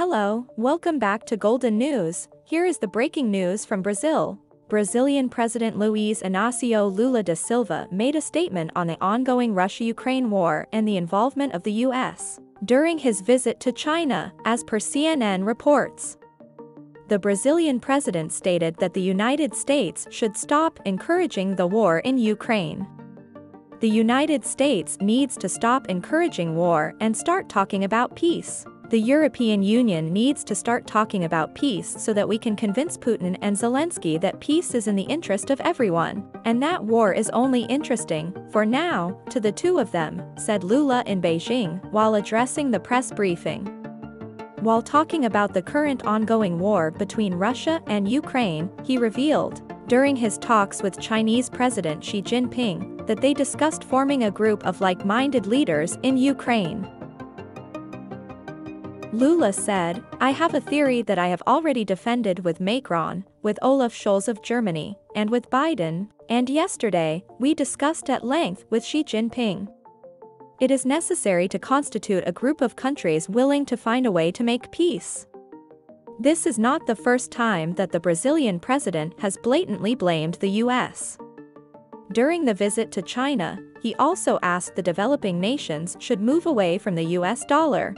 Hello, welcome back to Golden News. Here is the breaking news from Brazil. Brazilian President Luiz Inácio Lula da Silva made a statement on the ongoing Russia-Ukraine war and the involvement of the U.S. during his visit to China, as per CNN reports. The Brazilian president stated that the United States should stop encouraging the war in Ukraine. The United States needs to stop encouraging war and start talking about peace. The European Union needs to start talking about peace so that we can convince Putin and Zelensky that peace is in the interest of everyone, and that war is only interesting, for now, to the two of them, said Lula in Beijing while addressing the press briefing. While talking about the current ongoing war between Russia and Ukraine, he revealed, during his talks with Chinese President Xi Jinping, that they discussed forming a group of like-minded leaders in Ukraine. Lula said, "I have a theory that I have already defended with Macron, with Olaf Scholz of Germany, and with Biden, and yesterday, we discussed at length with Xi Jinping. It is necessary to constitute a group of countries willing to find a way to make peace." This is not the first time that the Brazilian president has blatantly blamed the U.S. During the visit to China, he also asked the developing nations should move away from the U.S. dollar.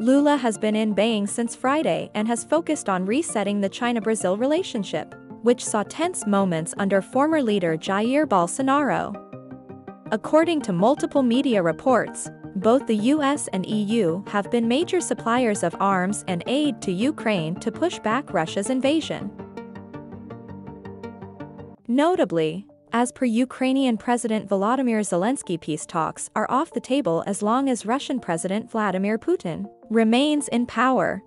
Lula has been in Beijing since Friday and has focused on resetting the China-Brazil relationship, which saw tense moments under former leader Jair Bolsonaro. According to multiple media reports, both the US and EU have been major suppliers of arms and aid to Ukraine to push back Russia's invasion. Notably, as per Ukrainian President Volodymyr Zelensky, peace talks are off the table as long as Russian President Vladimir Putin remains in power.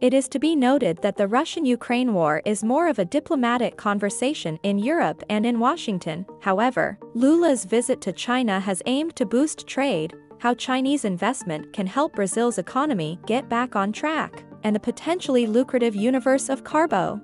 It is to be noted that the Russian-Ukraine war is more of a diplomatic conversation in Europe and in Washington. However, Lula's visit to China has aimed to boost trade, how Chinese investment can help Brazil's economy get back on track, and the potentially lucrative universe of cargo.